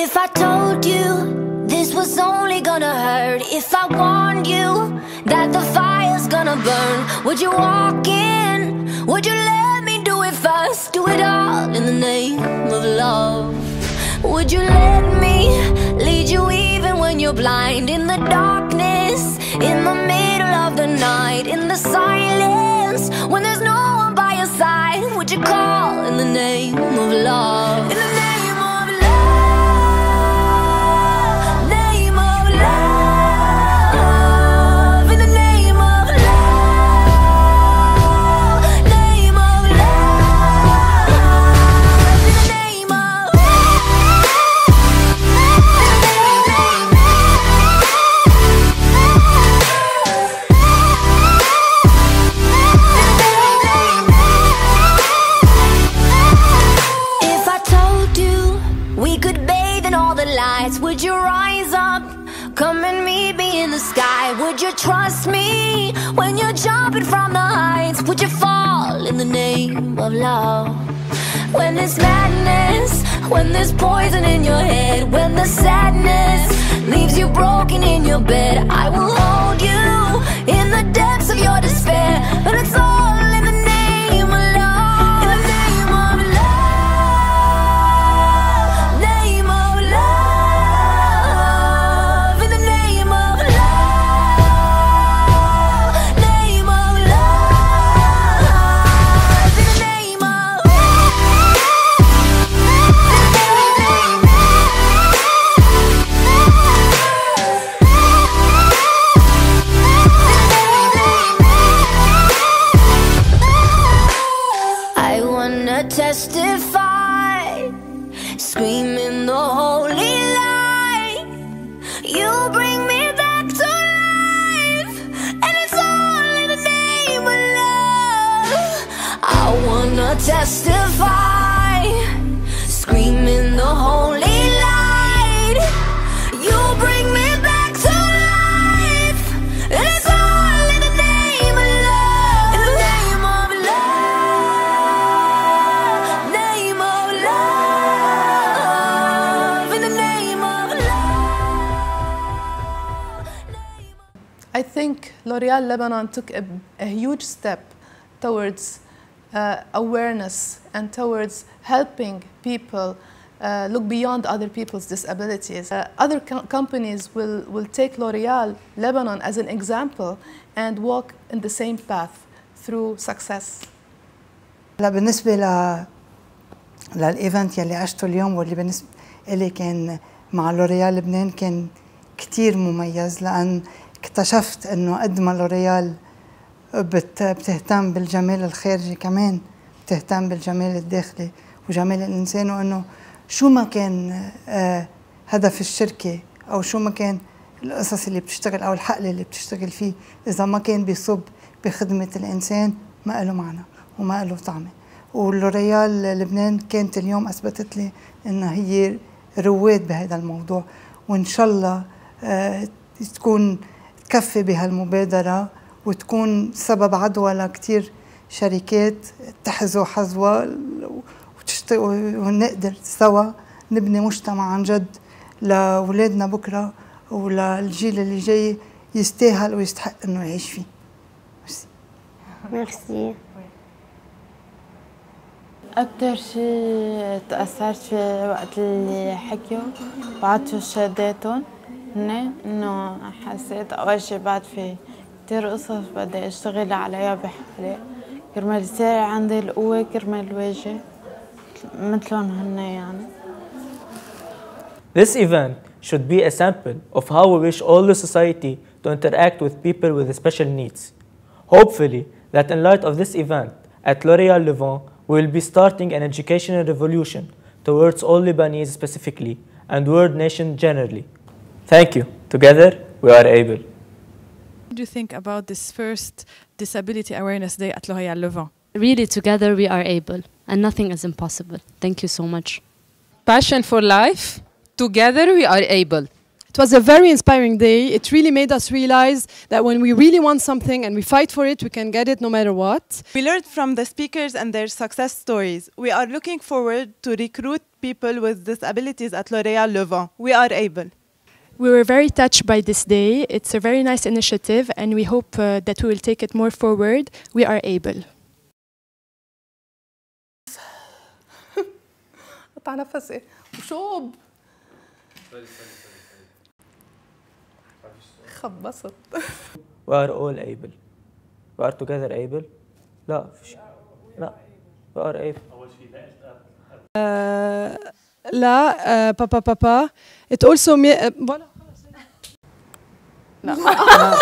If I told you this was only gonna hurt, if I warned you that the fire's gonna burn, would you walk in? Would you let me do it first? Do it all in the name of love. Would you let me lead you even when you're blind? In the darkness, in the middle of the night, in the silence, when there's no one by your side, would you call in the name of love? In the name Would you rise up, come and meet me in the sky? Would you trust me when you're jumping from the heights? Would you fall in the name of love? When there's madness, when there's poison in your head, when the sadness leaves you broken in your bed, I will hold you in the depths of your despair, but it's all in the name of love. In the name of love. Testify, screaming the holy light. You bring me back to life, and it's all in the name of love. I wanna testify, screaming the holy light. You bring me back to life, and it's all in the name of love. In the name of love. I think L'Oréal Lebanon took a huge step towards awareness and towards helping people look beyond other people's disabilities. Other companies will take L'Oréal Lebanon as an example and walk in the same path through success. بالنسبة للإيفنت يلي عشته اليوم واللي بالنسبة لي كان مع لوريال لبنان كان كتير مميز، لأن اكتشفت انه قد ما لوريال بتهتم بالجمال الخارجي كمان بتهتم بالجمال الداخلي وجمال الانسان، وانه شو ما كان هدف الشركه او شو ما كان القصص اللي بتشتغل او الحقل اللي بتشتغل فيه، اذا ما كان بيصب بخدمه الانسان ما له معنى وما له طعمه. ولوريال لبنان كانت اليوم اثبتت لي انها هي رواد بهذا الموضوع، وان شاء الله تكون تكفي بهالمبادرة وتكون سبب عدوى لكتير شركات تحظوا حظوة ونقدر سوا نبني مجتمع عن جد لأولادنا بكرة وللجيل اللي جاي يستاهل ويستحق إنه يعيش فيه. ميرسي. أكتر شيء تأثرت في وقت اللي حكيوا بعطوا شهاداتهم، إنه حسيت أول شي بعد في كتير قصص بدي أشتغل عليها بحالي كرمال يصير عندي القوة كرمال واجه مثلهم هن يعني. This event should be a sample of how we wish all the society to interact with people with special needs. Hopefully that in light of this event at L'Oréal Levant we will be starting an educational revolution towards all Lebanese specifically and world nation generally. Thank you. Together, we are able. What do you think about this first Disability Awareness Day at L'Oréal Levant? Really, together we are able, and nothing is impossible. Thank you so much. Passion for life. Together we are able. It was a very inspiring day. It really made us realize that when we really want something and we fight for it, we can get it no matter what. We learned from the speakers and their success stories. We are looking forward to recruit people with disabilities at L'Oréal Levant. We are able. We were very touched by this day. It's a very nice initiative and we hope that we will take it more forward. We are able. قطع نفسي وشوب خبصت. We are all able. We are together able. لا فيش. لا. We are able. لا بابا. It also me. لا.